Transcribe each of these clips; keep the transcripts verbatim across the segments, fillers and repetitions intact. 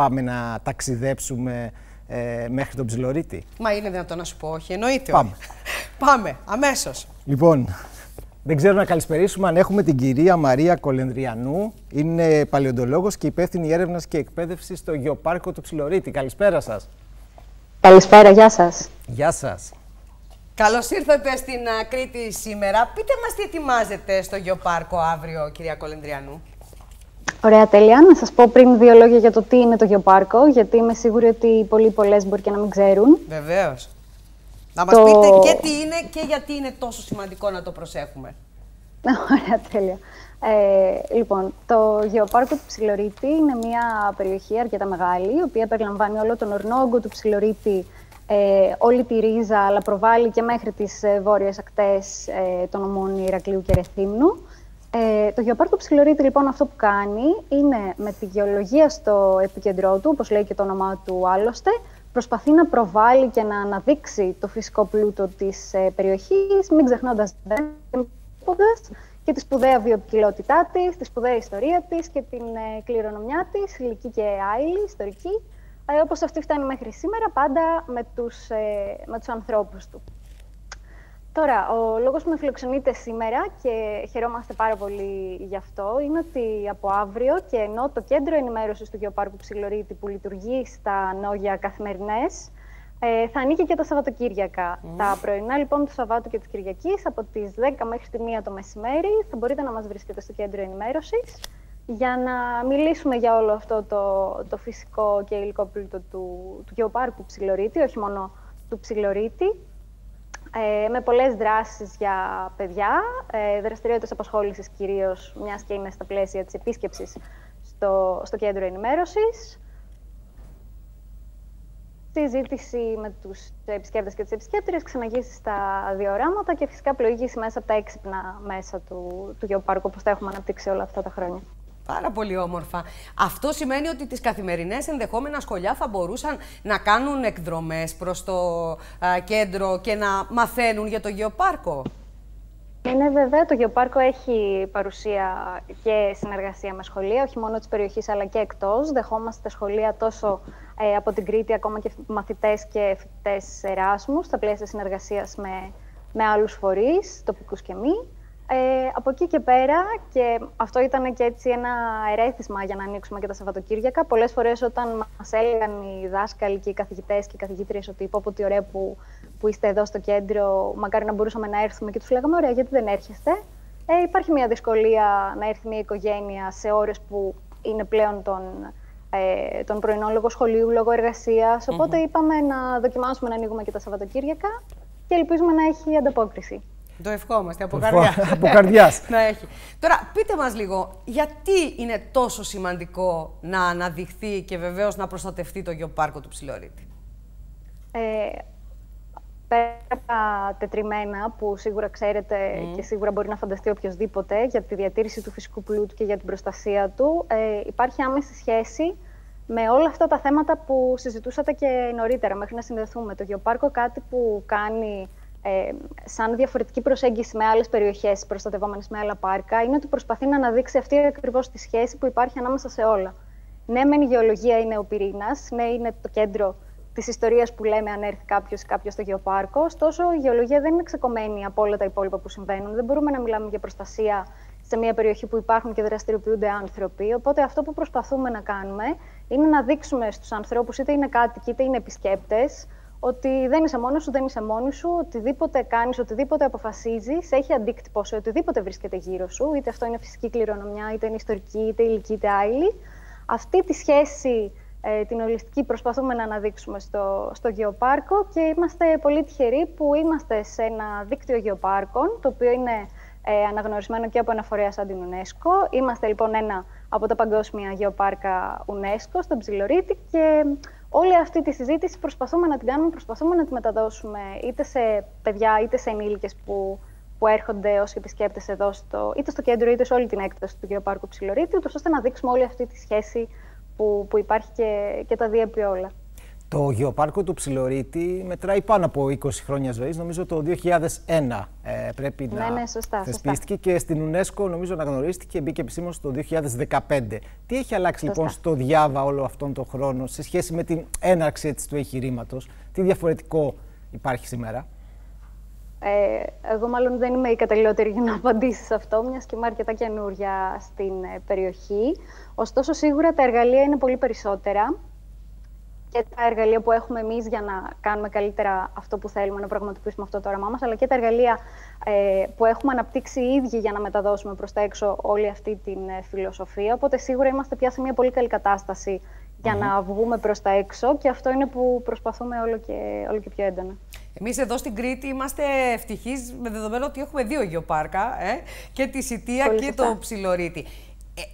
πάμε να ταξιδέψουμε ε, μέχρι τον Ψηλορίτη. Μα είναι δυνατόν να σου πω όχι, εννοείται. Πάμε. Πάμε, αμέσως. Λοιπόν, δεν ξέρω να καλησπερίσουμε αν έχουμε την κυρία Μαρία Κολενδριανού. Είναι παλαιοντολόγος και υπεύθυνη έρευνας και εκπαίδευσης στο Γεωπάρκο του Ψηλορίτη. Καλησπέρα σας. Καλησπέρα, γεια σας. Γεια σας. Καλώς ήρθατε στην Κρήτη σήμερα. Πείτε μας τι ετοιμάζετε στο Γεωπάρκο αύριο, κυρία Κολενδριανού. Ωραία, τέλεια. Να σας πω πριν δύο λόγια για το τι είναι το Γεωπάρκο, γιατί είμαι σίγουρη ότι πολλοί πολλές μπορεί και να μην ξέρουν. Βεβαίως. Να μας το... πείτε και τι είναι και γιατί είναι τόσο σημαντικό να το προσέχουμε. Ωραία, τέλεια. Ε, λοιπόν, το Γεωπάρκο του Ψηλορίτη είναι μια περιοχή αρκετά μεγάλη, η οποία περιλαμβάνει όλο τον ορνόγκο του Ψηλορίτη, Ε, όλη τη ρίζα, αλλά προβάλλει και μέχρι τις ε, βόρειες ακτές ε, των ομών Ηρακλείου και Ρεθύμνου. Ε, το Γεωπάρκο Ψηλορίτη, λοιπόν, αυτό που κάνει είναι με τη γεωλογία στο επίκεντρό του, όπως λέει και το όνομά του άλλωστε, προσπαθεί να προβάλλει και να αναδείξει το φυσικό πλούτο της ε, περιοχής, μην ξεχνώντας και τη σπουδαία βιοποικιλότητά της, τη σπουδαία ιστορία της και την ε, κληρονομιά της, ηλική και άειλη, ιστορική. Ε, όπως αυτή φτάνει μέχρι σήμερα, πάντα με τους, ε, με τους ανθρώπους του. Τώρα, ο λόγος που με φιλοξενείτε σήμερα και χαιρόμαστε πάρα πολύ γι' αυτό, είναι ότι από αύριο, και ενώ το κέντρο ενημέρωσης του Γεωπάρκου Ψηλορίτη που λειτουργεί στα Νόγια καθημερινές, ε, θα ανοίγει και τα Σαββατοκύριακα. Mm. Τα πρωινά λοιπόν του Σαββάτου και της Κυριακής, από τις δέκα μέχρι τη μία το μεσημέρι, θα μπορείτε να μας βρίσκετε στο κέντρο ενημέρωσης, για να μιλήσουμε για όλο αυτό το, το φυσικό και υλικό πλούτο του, του Γεωπάρκου Ψηλορίτη, όχι μόνο του Ψηλορίτη, ε, με πολλές δράσεις για παιδιά, ε, δραστηριότητες απασχόλησης κυρίως, μιας και είναι στα πλαίσια της επίσκεψης στο, στο κέντρο ενημέρωσης, συζήτηση με τους επισκέπτες και τις επισκέπτριες, ξεναγήσεις στα διοράματα και φυσικά πλοήγηση μέσα από τα έξυπνα μέσα του, του Γεωπάρκου, όπως τα έχουμε αναπτύξει όλα αυτά τα χρόνια. Πάρα πολύ όμορφα. Αυτό σημαίνει ότι τις καθημερινές ενδεχόμενα σχολιά θα μπορούσαν να κάνουν εκδρομές προς το α, κέντρο και να μαθαίνουν για το Γεωπάρκο. Είναι βέβαια, το Γεωπάρκο έχει παρουσία και συνεργασία με σχολεία, όχι μόνο της περιοχής αλλά και εκτός. Δεχόμαστε σχολεία τόσο ε, από την Κρήτη, ακόμα και μαθητές και φοιτητές Εράσμου, στα πλαίσια συνεργασίας με, με άλλους φορείς, τοπικούς και μη. Ε, από εκεί και πέρα, και αυτό ήταν και έτσι ένα ερέθισμα για να ανοίξουμε και τα Σαββατοκύριακα. Πολλές φορές όταν μας έλεγαν οι δάσκαλοι και οι καθηγητές και οι καθηγήτριες ότι «Πω, τι ωραία που, που είστε εδώ στο κέντρο, μακάρι να μπορούσαμε να έρθουμε» και τους λέγαμε «Ωραία, γιατί δεν έρχεστε». Ε, υπάρχει μια δυσκολία να έρθει μια οικογένεια σε ώρες που είναι πλέον τον, ε, τον πρωινό λόγο σχολείου, λόγω εργασίας. Οπότε mm-hmm. είπαμε να δοκιμάσουμε να ανοίγουμε και τα Σαββατοκύριακα και ελπίζουμε να έχει ανταπόκριση. Το ευχόμαστε από καρδιά. από καρδιάς. Να έχει. Τώρα, πείτε μας λίγο, γιατί είναι τόσο σημαντικό να αναδειχθεί και βεβαίως να προστατευτεί το Γεωπάρκο του Ψηλορίτη. Ε, πέρα από τα τετριμένα που σίγουρα ξέρετε mm. και σίγουρα μπορεί να φανταστεί οποιοδήποτε για τη διατήρηση του φυσικού πλούτου και για την προστασία του, ε, υπάρχει άμεση σχέση με όλα αυτά τα θέματα που συζητούσατε και νωρίτερα, μέχρι να συνδεθούμε. Το Γεωπάρκο κάτι που κάνει... Ε, σαν διαφορετική προσέγγιση με άλλες περιοχές προστατευόμενες με άλλα πάρκα, είναι ότι προσπαθεί να αναδείξει αυτή ακριβώς τη σχέση που υπάρχει ανάμεσα σε όλα. Ναι, μεν η γεωλογία είναι ο πυρήνας, ναι, είναι το κέντρο της ιστορίας που λέμε αν έρθει κάποιος ή κάποιος στο Γεωπάρκο, ωστόσο η γεωλογία δεν είναι ξεκομμένη από όλα τα υπόλοιπα που συμβαίνουν. Δεν μπορούμε να μιλάμε για προστασία σε μια περιοχή που υπάρχουν και δραστηριοποιούνται άνθρωποι. Οπότε αυτό που προσπαθούμε να κάνουμε είναι να δείξουμε στους ανθρώπους, είτε είναι κάτοικοι είτε είναι επισκέπτες, ότι δεν είσαι μόνος σου, δεν είσαι μόνη σου, οτιδήποτε κάνεις, οτιδήποτε αποφασίζεις, έχει αντίκτυπο σε οτιδήποτε βρίσκεται γύρω σου, είτε αυτό είναι φυσική κληρονομιά, είτε είναι ιστορική, είτε ηλική, είτε άειλη. Αυτή τη σχέση ε, την ολιστική προσπαθούμε να αναδείξουμε στο, στο Γεωπάρκο και είμαστε πολύ τυχεροί που είμαστε σε ένα δίκτυο γεωπάρκων, το οποίο είναι ε, αναγνωρισμένο και από ένα φορέα σαν την UNESCO. Είμαστε λοιπόν ένα από τα παγκόσμια γεωπάρκα UNESCO στον Ψηλορίτη και όλη αυτή τη συζήτηση προσπαθούμε να την κάνουμε, προσπαθούμε να τη μεταδώσουμε είτε σε παιδιά είτε σε ενήλικες που, που έρχονται ως επισκέπτες εδώ, στο, είτε στο κέντρο είτε σε όλη την έκταση του Γεωπάρκου Ψηλορίτη, ώστε να δείξουμε όλη αυτή τη σχέση που, που υπάρχει και, και τα διέπει όλα. Το γεωπάρκο του Ψηλορίτη μετράει πάνω από είκοσι χρόνια ζωής, νομίζω το δύο χιλιάδες ένα ε, πρέπει ναι, να ναι, σωστά, θεσπίστηκε σωστά. Και στην UNESCO νομίζω αναγνωρίστηκε και μπήκε επισήμως το δύο χιλιάδες δεκαπέντε. Τι έχει αλλάξει σωστά. λοιπόν στο Διάβα όλο αυτόν τον χρόνο σε σχέση με την έναρξη έτσι, του εγχειρήματος, τι διαφορετικό υπάρχει σήμερα? Ε, εγώ μάλλον δεν είμαι η καταλληλότερη για να απαντήσει σε αυτό, μιας και είμαι αρκετά καινούρια στην περιοχή. Ωστόσο σίγουρα τα εργαλεία είναι πολύ περισσότερα. Και τα εργαλεία που έχουμε εμείς για να κάνουμε καλύτερα αυτό που θέλουμε, να πραγματοποιήσουμε αυτό το όραμά μας, αλλά και τα εργαλεία ε, που έχουμε αναπτύξει οι ίδιοι για να μεταδώσουμε προς τα έξω όλη αυτή την φιλοσοφία. Οπότε σίγουρα είμαστε πια σε μια πολύ καλή κατάσταση για mm-hmm. να βγούμε προς τα έξω και αυτό είναι που προσπαθούμε όλο και, όλο και πιο έντονα. Εμείς εδώ στην Κρήτη είμαστε ευτυχείς με δεδομένο ότι έχουμε δύο γεωπάρκα, ε, και τη Σιτία πολύ και σωστά. το Ψηλορίτη.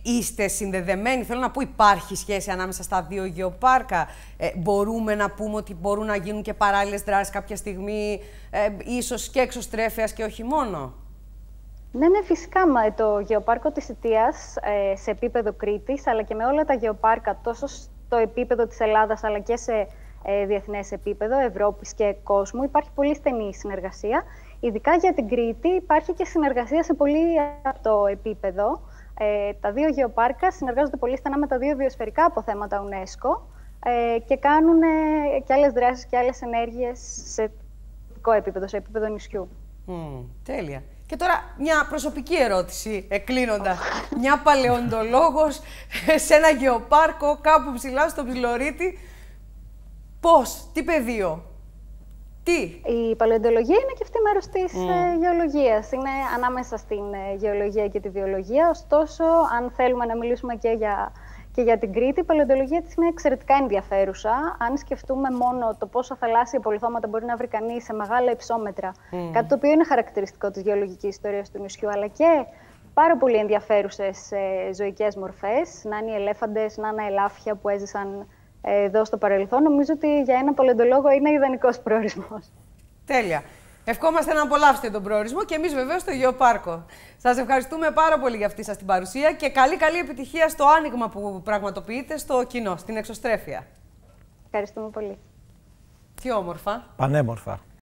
Είστε συνδεδεμένοι, θέλω να πω, υπάρχει σχέση ανάμεσα στα δύο γεωπάρκα? Ε, μπορούμε να πούμε ότι μπορούν να γίνουν και παράλληλες δράσεις κάποια στιγμή, ε, ίσως και εξωστρέφειας και όχι μόνο? Ναι, ναι, φυσικά. Μα, το γεωπάρκο της Σιτίας ε, σε επίπεδο Κρήτης, αλλά και με όλα τα γεωπάρκα, τόσο στο επίπεδο της Ελλάδας, αλλά και σε ε, διεθνές επίπεδο, Ευρώπης και κόσμου, υπάρχει πολύ στενή συνεργασία. Ειδικά για την Κρήτη υπάρχει και συνεργασία σε πολύ αυτό επίπεδο. Ε, τα δύο γεωπάρκα συνεργάζονται πολύ στενά με τα δύο βιοσφαιρικά αποθέματα UNESCO ε, και κάνουν ε, και άλλες δράσεις και άλλες ενέργειες σε τοπικό επίπεδο, σε επίπεδο νησιού. Mm, τέλεια. Και τώρα μια προσωπική ερώτηση, εκλίνοντα. Oh. Μια παλαιοντολόγος σε ένα γεωπάρκο κάπου ψηλά στο Ψηλορίτη. Πώς, τι πεδίο? Τι? Η παλαιοντολογία είναι και αυτή μέρος της mm. γεωλογίας. Είναι ανάμεσα στην γεωλογία και τη βιολογία. Ωστόσο, αν θέλουμε να μιλήσουμε και για, και για την Κρήτη, η παλαιοντολογία της είναι εξαιρετικά ενδιαφέρουσα. Αν σκεφτούμε μόνο το πόσα θαλάσσια απολιθώματα μπορεί να βρει κανείς σε μεγάλα υψόμετρα, mm. κάτι το οποίο είναι χαρακτηριστικό της γεωλογικής ιστορίας του νησιού, αλλά και πάρα πολύ ενδιαφέρουσες ζωικές μορφές, να είναι οι ελέφαντες, να είναι ελάφια που έζησαν εδώ στο παρελθόν, νομίζω ότι για ένα παλαιοντολόγο είναι ιδανικός προορισμός. Τέλεια. Ευχόμαστε να απολαύσετε τον προορισμό και εμείς βεβαίως στο Γεωπάρκο. Σας ευχαριστούμε πάρα πολύ για αυτή σας την παρουσία και καλή καλή επιτυχία στο άνοιγμα που πραγματοποιείτε στο κοινό, στην εξωστρέφεια. Ευχαριστούμε πολύ. Τι όμορφα. Πανέμορφα.